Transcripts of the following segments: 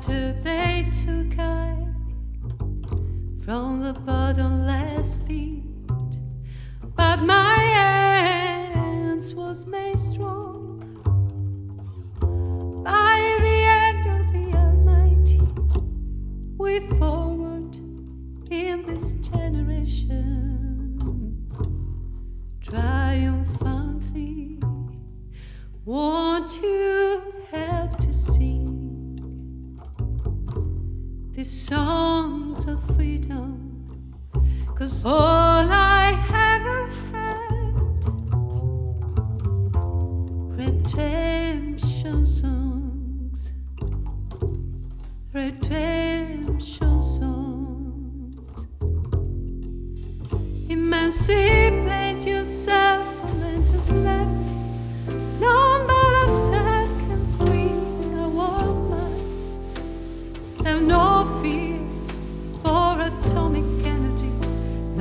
after they took I from the bottomless pit. But my hands was made strong by the end of the Almighty. We forward in this generation triumphantly. Won't you help to sing these songs of freedom? 'Cause all I ever had, redemption songs. Emancipate yourself from mental slavery. None but ourselves can free our mind. Have no fear for atomic energy.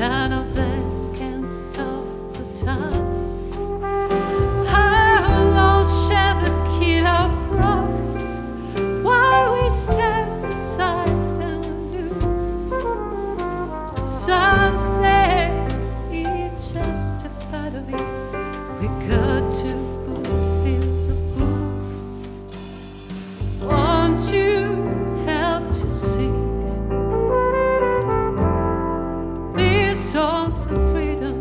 None of them can stop the time. How long shall they kill our prophets while we stand beside them anew? Some say it's just a part of it. We got to. Songs of freedom,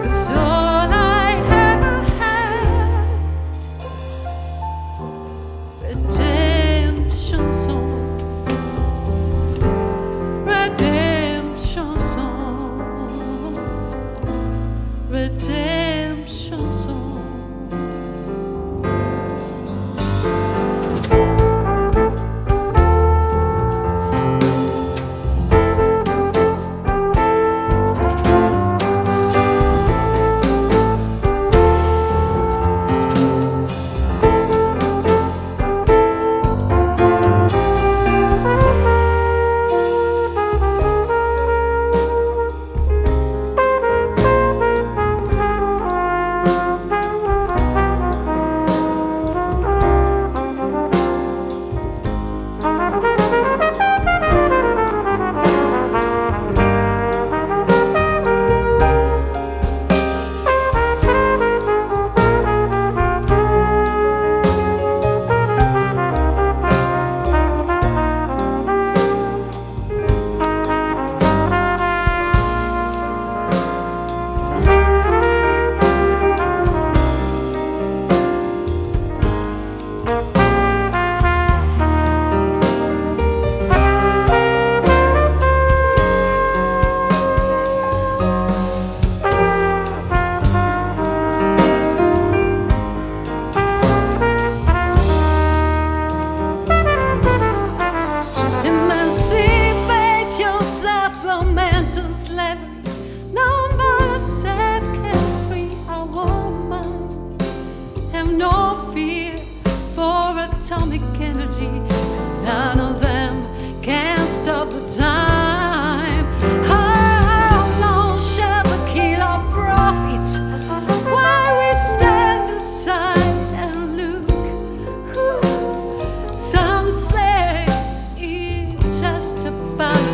'cause all I ever had, atomic energy, 'cause none of them can stop the time. How long shall they kill our prophets while we stand aside and look? Some say it's just a body.